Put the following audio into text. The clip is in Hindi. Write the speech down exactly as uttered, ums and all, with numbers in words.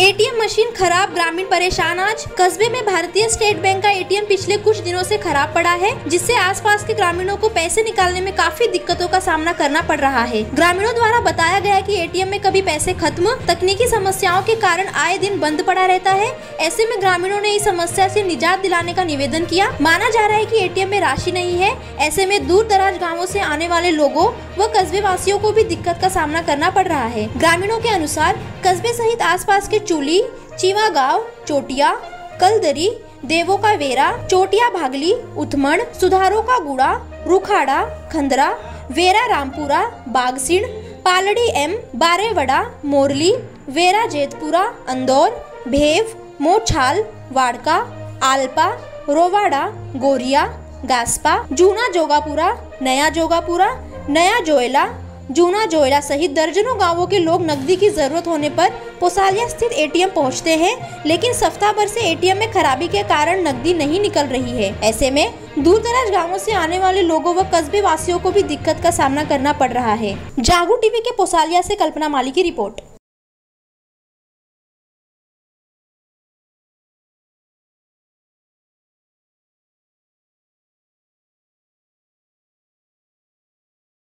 एटीएम मशीन खराब, ग्रामीण परेशान। आज कस्बे में भारतीय स्टेट बैंक का एटीएम पिछले कुछ दिनों से खराब पड़ा है, जिससे आसपास के ग्रामीणों को पैसे निकालने में काफी दिक्कतों का सामना करना पड़ रहा है। ग्रामीणों द्वारा बताया गया कि एटीएम में कभी पैसे खत्म, तकनीकी समस्याओं के कारण आए दिन बंद पड़ा रहता है। ऐसे में ग्रामीणों ने इस समस्या से निजात दिलाने का निवेदन किया। माना जा रहा है कि एटीएम में राशि नहीं है। ऐसे में दूर दराज गाँवों से आने वाले लोगों व कस्बे वासियों को भी दिक्कत का सामना करना पड़ रहा है। ग्रामीणों के अनुसार कस्बे सहित आसपास के चूली, छीवागांव चोटीया, कलदरी देवों का वेरा, छोटीया भागली, उथमण, सुधारों का गुडा, रुखाडा, खंदरा, वेरा रामपुरा, बागसीण, पालड़ी एम, बारेवडा, मोरली वेरा, जेतपुरा, अंदौर, भेव मोछाल, वाड़का, आलपा, रोवाड़ा, गोरीया, गासपा, जूना जोगापुरा, नया जोगापुरा, नया जोयला, जूना जोयरा सहित दर्जनों गांवों के लोग नकदी की जरूरत होने पर पोसालिया स्थित एटीएम पहुंचते हैं, लेकिन सप्ताह भर से एटीएम में खराबी के कारण नकदी नहीं निकल रही है। ऐसे में दूरदराज गांवों से आने वाले लोगों व कस्बे वासियों को भी दिक्कत का सामना करना पड़ रहा है। जागु टीवी के पोसालिया से कल्पना माली की रिपोर्ट।